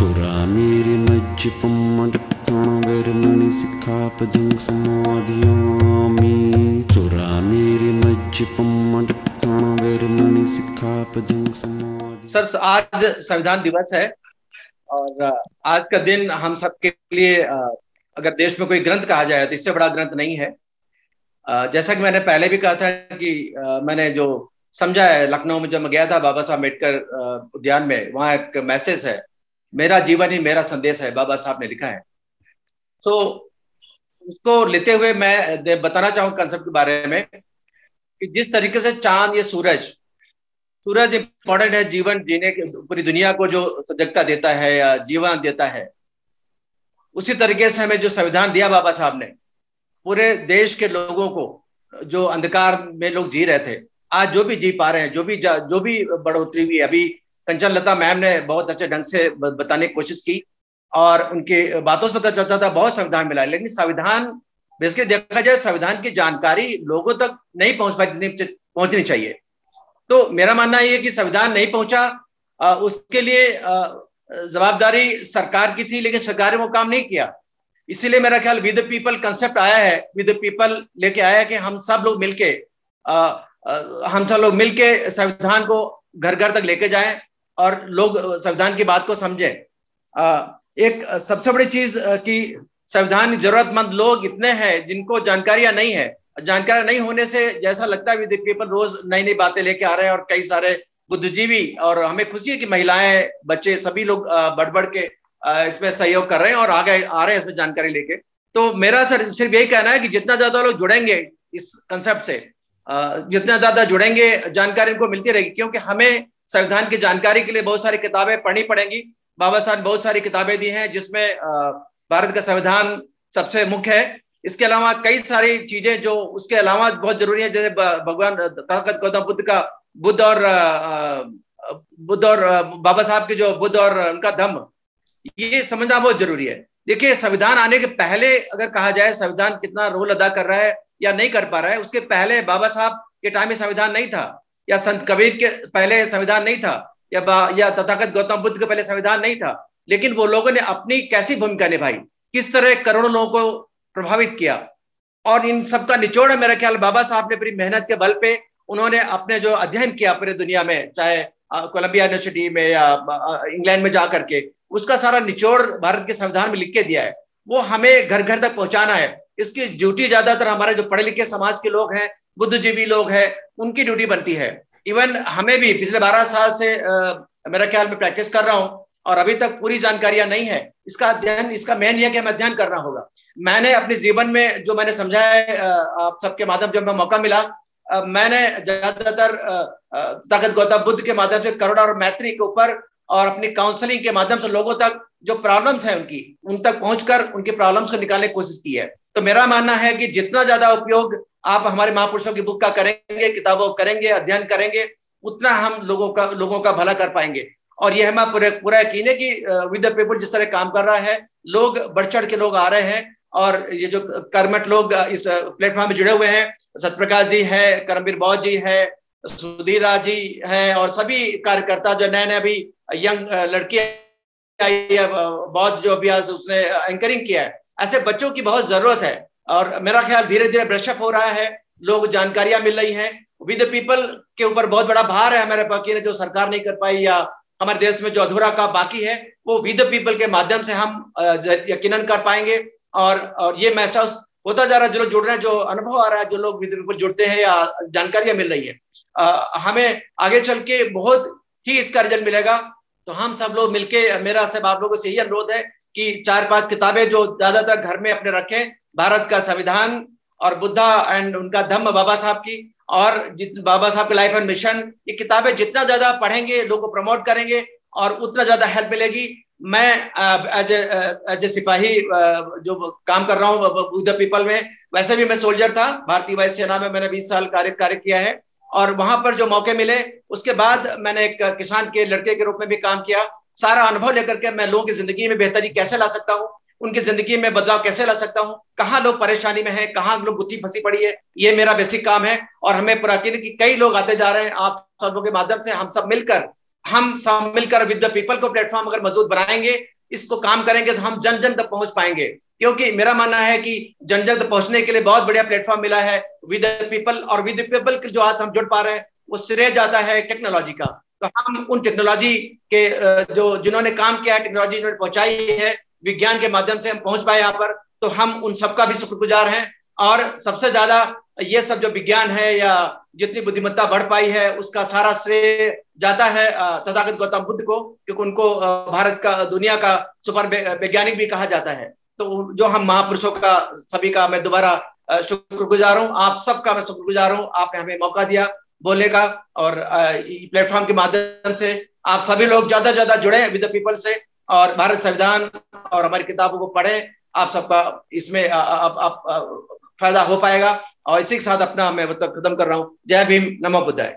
चोरा मेरे मज्ज पम्मण गैर मणि सिखा पदंग समाधियामी चोरा मेरे मज्ज पम्मण गैर मणि सिखा पदंग समाधि। सर आज संविधान दिवस है और आज का दिन हम सबके लिए अगर देश में कोई ग्रंथ कहा जाए तो इससे बड़ा ग्रंथ नहीं है। जैसा कि मैंने पहले भी कहा था कि मैंने जो समझा है लखनऊ में जब मैं गया था बाबा साहब अम्बेडकर उद्यान में, वहाँ एक मैसेज है मेरा जीवन ही मेरा संदेश है, बाबा साहब ने लिखा है। तो उसको लेते हुए मैं बताना चाहूँ कंसेप्ट के बारे में कि जिस तरीके से चांद या सूरज इम्पोर्टेंट है जीवन जीने के, पूरी दुनिया को जो सजगता देता है या जीवन देता है, उसी तरीके से हमें जो संविधान दिया बाबा साहब ने पूरे देश के लोगों को, जो अंधकार में लोग जी रहे थे आज जो भी जी पा रहे हैं, जो भी बढ़ोतरी हुई। अभी कंचन लता मैम ने बहुत अच्छे ढंग से बताने की कोशिश की और उनके बातों से पता चलता था बहुत संविधान मिला, लेकिन संविधान बेसिकली देखा जाए संविधान की जानकारी लोगों तक नहीं पहुंच पाती पहुंचनी चाहिए। तो मेरा मानना ये है कि संविधान नहीं पहुंचा, उसके लिए जवाबदारी सरकार की थी लेकिन सरकार ने वो काम नहीं किया। इसीलिए मेरा ख्याल विद द पीपल कंसेप्ट आया है, विद द पीपल लेके आया है कि हम सब लोग मिलके संविधान को घर घर तक लेके जाएं और लोग संविधान की बात को समझें। एक सबसे बड़ी चीज कि संविधान जरूरतमंद लोग इतने हैं जिनको जानकारियां नहीं है। जानकारी नहीं होने से जैसा लगता है विद द पीपल रोज नई नई बातें लेके आ रहे हैं और कई सारे बुद्धिजीवी, और हमें खुशी है कि महिलाएं बच्चे सभी लोग बढ़ बढ़ के इसमें सहयोग कर रहे हैं और आगे आ रहे हैं इसमें जानकारी लेके। तो मेरा सिर्फ यही कहना है कि जितना ज्यादा लोग जुड़ेंगे इस कंसेप्ट से, जितना ज्यादा जुड़ेंगे जानकारी उनको मिलती रहेगी, क्योंकि हमें संविधान की जानकारी के लिए बहुत सारी किताबें पढ़नी पड़ेंगी। बाबा साहब ने बहुत सारी किताबें दी हैं जिसमें भारत का संविधान सबसे मुख्य है। इसके अलावा कई सारी चीजें जो उसके अलावा बहुत जरूरी है, जैसे भगवान तथागत गौतम बुद्ध का बुद्ध और बाबा साहब के जो बुद्ध और उनका धम्म, ये समझना बहुत जरूरी है। देखिए संविधान आने के पहले अगर कहा जाए संविधान कितना रोल अदा कर रहा है या नहीं कर पा रहा है, उसके पहले बाबा साहब के टाइम में संविधान नहीं था, या संत कबीर के पहले संविधान नहीं था, या तथागत गौतम बुद्ध के पहले संविधान नहीं था, लेकिन वो लोगों ने अपनी कैसी भूमिका निभाई, किस तरह करोड़ों लोगों को प्रभावित किया, और इन सबका निचोड़ है मेरा ख्याल बाबा साहब ने अपनी मेहनत के बल पे उन्होंने अपने जो अध्ययन किया पूरी दुनिया में, चाहे कोलंबिया यूनिवर्सिटी में या इंग्लैंड में जा करके, उसका सारा निचोड़ भारत के संविधान में लिख के दिया है। वो हमें घर घर तक पहुंचाना है, इसकी ड्यूटी ज्यादातर हमारे जो पढ़े लिखे समाज के लोग हैं, बुद्धिजीवी लोग हैं, उनकी ड्यूटी बनती है। इवन हमें भी पिछले 12 साल से मेरा ख्याल में प्रैक्टिस कर रहा हूं और अभी तक पूरी जानकारियां नहीं है, इसका अध्ययन, इसका मेन यह कि हमें अध्ययन करना होगा। मैंने अपने जीवन में जो मैंने समझा है आप सबके माध्यम, जब मैं मौका मिला मैंने ज्यादातर तथागत गौतम बुद्ध के माध्यम से करुणा और मैत्री के ऊपर और अपनी काउंसलिंग के माध्यम से लोगों तक जो प्रॉब्लम्स हैं उनकी, उन तक पहुंचकर उनके प्रॉब्लम्स को निकालने की कोशिश की है। तो मेरा मानना है कि जितना ज्यादा उपयोग आप हमारे महापुरुषों की बुक का करेंगे, किताबों करेंगे, अध्ययन करेंगे, उतना हम लोगों का भला कर पाएंगे। और यह हमारा पूरा यकीन है कि विद द पीपल जिस तरह काम कर रहा है, लोग बढ़ चढ़ के लोग आ रहे हैं और ये जो कर्मठ लोग इस प्लेटफॉर्म में जुड़े हुए हैं, सत्य प्रकाश जी है, कर्मवीर बुद्ध जी है, सुधीरा जी है, और सभी कार्यकर्ता जो नए नए अभी यंग लड़की बहुत जो अभ्यास उसने एंकरिंग किया है, ऐसे बच्चों की बहुत जरूरत है। और मेरा ख्याल धीरे धीरे ब्रशअप हो रहा है, लोग जानकारियां मिल रही हैं। विद द पीपल के ऊपर बहुत बड़ा भार है हमारे पास जो सरकार नहीं कर पाई या हमारे देश में जो अधूरा काम बाकी है, वो विद द पीपल के माध्यम से हम यकीनन कर पाएंगे। और ये महसूस होता जा रहा है, जो लोग जुड़ रहे हैं, जो अनुभव आ रहा है, जो लोग विद द पीपल जुड़ते हैं या जानकारियां मिल रही है, हमें आगे चल के बहुत ही इसका रिजल्ट मिलेगा। तो हम सब लोग मिलके, मेरा सब आप लोगों से यही अनुरोध है कि 4-5 किताबें जो ज्यादातर घर में अपने रखें, भारत का संविधान और बुद्धा एंड उनका धम्म बाबा साहब की, और बाबा साहब के लाइफ एंड मिशन, ये किताबें जितना ज्यादा पढ़ेंगे, लोगों को प्रमोट करेंगे और उतना ज्यादा हेल्प मिलेगी। मैं एज ए सिपाही जो काम कर रहा हूँ विद द पीपल में, वैसे भी मैं सोल्जर था, भारतीय वायुसेना में मैंने 20 साल कार्य किया है और वहां पर जो मौके मिले, उसके बाद मैंने एक किसान के लड़के के रूप में भी काम किया। सारा अनुभव लेकर के मैं लोगों की जिंदगी में बेहतरी कैसे ला सकता हूँ, उनकी जिंदगी में बदलाव कैसे ला सकता हूँ, कहाँ लोग परेशानी में हैं, कहाँ लोग गुत्थी फंसी पड़ी है, ये मेरा बेसिक काम है। और हमें पूरा यकीन है कि कई लोग आते जा रहे हैं, आप सब लोगों के माध्यम से हम सब मिलकर हम सब मिलकर विद द पीपल को प्लेटफॉर्म अगर मजबूत बनाएंगे, इसको काम करेंगे तो हम जन जन तक पहुंच पाएंगे। क्योंकि मेरा मानना है कि जन जन तक पहुंचने के लिए बहुत बढ़िया प्लेटफॉर्म मिला है विद द पीपल, और विद द पीपल के जो हाथ हम जुड़ पा रहे हैं वो श्रेय जाता है टेक्नोलॉजी का। तो हम उन टेक्नोलॉजी के जो जिन्होंने काम किया है, टेक्नोलॉजी जिन्होंने पहुंचाई है विज्ञान के माध्यम से, हम पहुंच पाए यहाँ पर, तो हम उन सबका भी शुक्रगुजार हैं। और सबसे ज्यादा ये सब जो विज्ञान है या जितनी बुद्धिमत्ता बढ़ पाई है उसका सारा श्रेय जाता है तथागत गौतम बुद्ध को, क्योंकि उनको भारत का, दुनिया का सुपर वैज्ञानिक भी कहा जाता है। तो जो हम महापुरुषों का, सभी का मैं दोबारा शुक्रगुजार हूँ, आप सबका मैं शुक्रगुजार हूँ। आपने हमें मौका दिया बोलने का, और प्लेटफॉर्म के माध्यम से आप सभी लोग ज्यादा ज्यादा जुड़े विद द पीपल से, और भारत संविधान और हमारी किताबों को पढ़ें। आप सबका इसमें फायदा हो पाएगा। और इसी के साथ अपना मैं मतलब खत्म कर रहा हूँ। जय भीम, नमो बुद्धाय।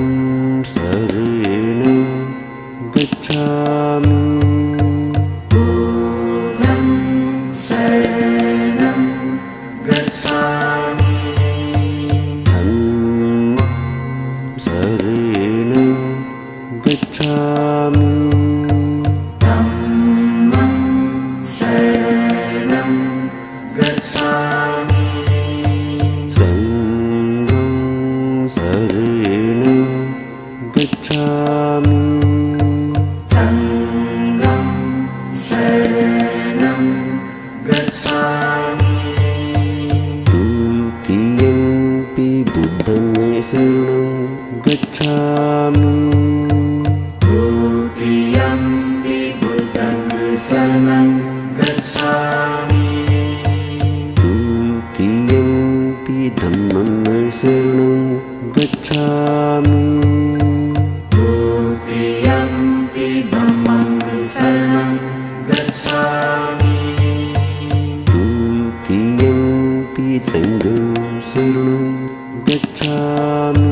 Budhang Saranag Gacchami, Budhang Saranag Gacchami, Budhang Saranag Gacchami, Dhammam Saranag Gacchami, Sangham Saranag Sangham Saranam Gacchami, Tutiyampi Buddham Saranam Gacchami, Tutiyampi Buddham Saranam Gacchami, Tutiyampi Dhammam Saranam Gacchami, Sangham Saranam Gacchami,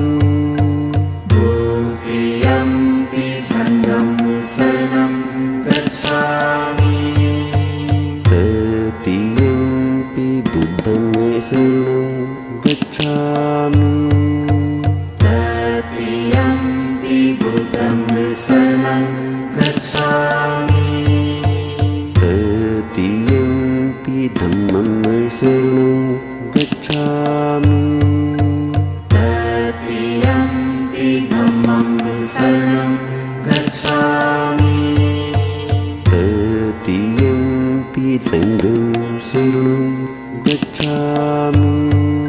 Tutiyampi Sangham Saranam Gacchami, Tatiyampi Budhang Saranam Gacchami, Tatiyampi Budhang Saranam Gacchami, Tatiyampi Dhammam Saranam Gacchami, Tatiyampi Dhammam Saranam Gacchami, Tatiyampi Sangham Saranam Gacchami.